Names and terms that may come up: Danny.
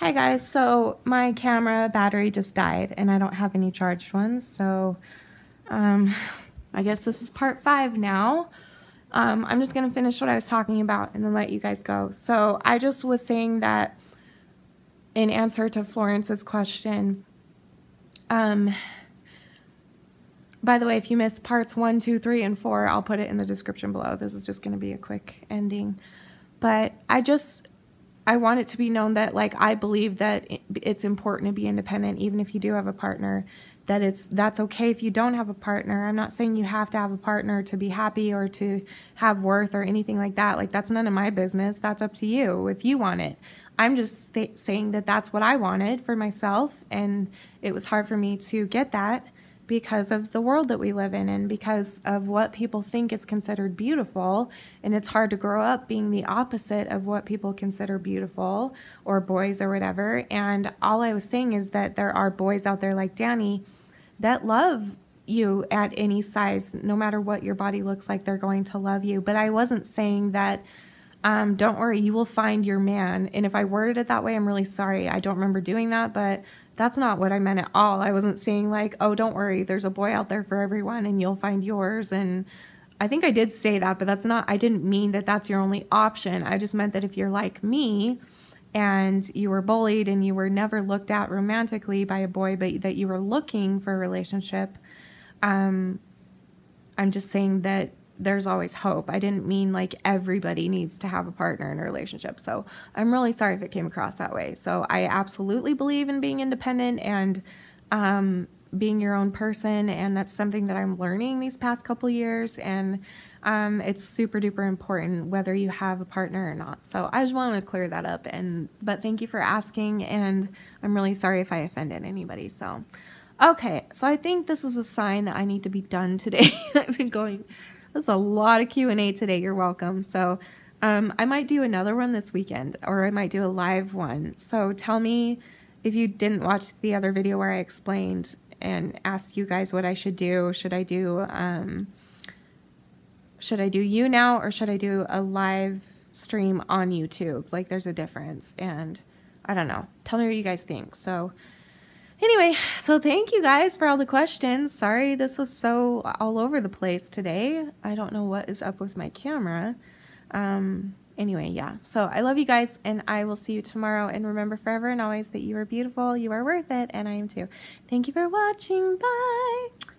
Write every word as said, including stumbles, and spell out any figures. Hi guys, so my camera battery just died and I don't have any charged ones, so um, I guess this is part five now. Um, I'm just gonna finish what I was talking about and then let you guys go. So I just was saying that in answer to Florence's question, um, by the way, if you missed parts one, two, three, and four, I'll put it in the description below. This is just gonna be a quick ending, but I just, I want it to be known that, like, I believe that it's important to be independent, even if you do have a partner, that it's, that's okay if you don't have a partner. I'm not saying you have to have a partner to be happy or to have worth or anything like that. Like, that's none of my business. That's up to you if you want it. I'm just saying that that's what I wanted for myself, and it was hard for me to get that because of the world that we live in and because of what people think is considered beautiful. And it's hard to grow up being the opposite of what people consider beautiful or boys or whatever. And all I was saying is that there are boys out there like Danny that love you at any size. No matter what your body looks like, they're going to love you. But I wasn't saying that, um, don't worry, you will find your man. And if I worded it that way, I'm really sorry. I don't remember doing that, but that's not what I meant at all. I wasn't saying like, oh, don't worry, there's a boy out there for everyone and you'll find yours. And I think I did say that, but that's not, I didn't mean that that's your only option. I just meant that if you're like me and you were bullied and you were never looked at romantically by a boy, but that you were looking for a relationship, um, I'm just saying that there's always hope. I didn't mean like everybody needs to have a partner in a relationship. So I'm really sorry if it came across that way. So I absolutely believe in being independent and um, being your own person. And that's something that I'm learning these past couple years. And um, it's super duper important whether you have a partner or not. So I just wanted to clear that up. And but thank you for asking. And I'm really sorry if I offended anybody. So, okay. So I think this is a sign that I need to be done today. I've been going... That's a lot of Q and A today. You're welcome. So um, I might do another one this weekend, or I might do a live one. So tell me if you didn't watch the other video where I explained and asked you guys what I should do. Should I do um, should I do you now, or should I do a live stream on YouTube? Like, there's a difference, and I don't know. Tell me what you guys think. So anyway, so thank you guys for all the questions. Sorry this was so all over the place today. I don't know what is up with my camera. Um, anyway, yeah. So I love you guys, and I will see you tomorrow. And remember forever and always that you are beautiful, you are worth it, and I am too. Thank you for watching. Bye.